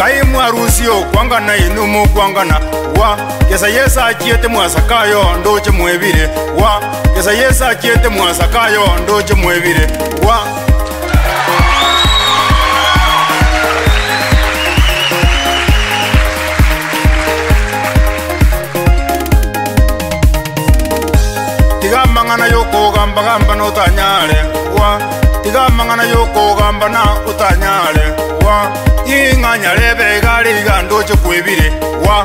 Kaimu arusio kwanga na inumu kwanga na wa Kesa yesa achiete muasakayo ndoche muevire wa Kesa yesa achiete muasakayo ndoche muevire wa Tigamangana yoko gamba gamba no tanyare wa Tigamangana yoko gamba na utanyare wa Inga nyarebe gari gandoche kuebire wa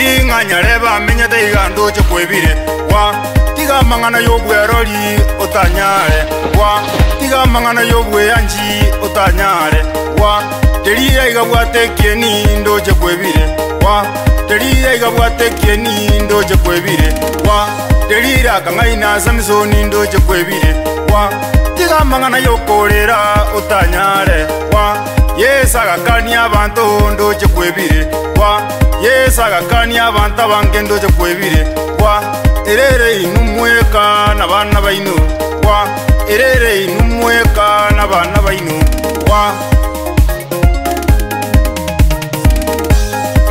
Inga nyarebe amenyate gandoche kuebire wa Tigamangana yoko erori utanyare wa Tigamangana yoko anji utanyare wa Teriya igabwate kieni ndoche kuebire wa Teriya igabwate kieni ndoche kuebire wa Terira kangaina samsoni ndoje kwebire wa tigamangana yokorera utanyare wa yesaga kani abantu ndoje kwebire wa yesaga kani abantu bange ndoje kwebire wa erere inumweka nabana baino wa erere inumweka nabana baino wa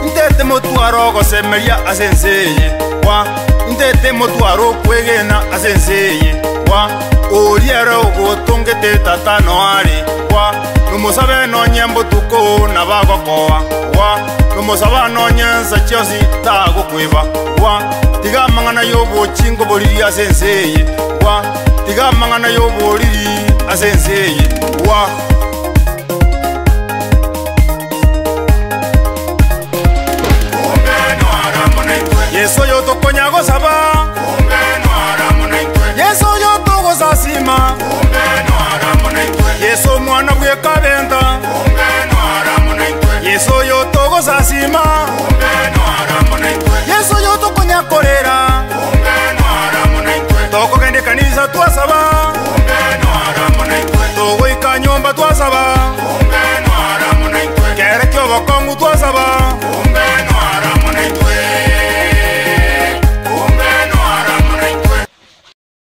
ndete motwaro ko semeria asenseye wa Ndete motuaro kwegena asenseye wa Oriero gotonge te tatanoari wa Numosabe no nyembo tuko na bagwa koa wa Numosaba no nyensa chiosi tago kweba wa Tigamangana yobo chingo boliri asenseye wa Tigamangana yobo boliri asenseye wa Yeso yo to konyago saba Kumbe no aramu na itwe Yeso yo to goza sima Kumbe no aramu na itwe Yeso mwana bwe kabenta Kumbe no aramu na itwe Yeso yo to goza sima Kumbe no aramu na itwe Yeso yo to konyakorera Kumbe no aramu na itwe Toko kende kanisa twa saba Kumbe no aramu na itwe Togo ikanyomba twa saba Kumbe no aramu na itwe Kere kyo bakongu twa saba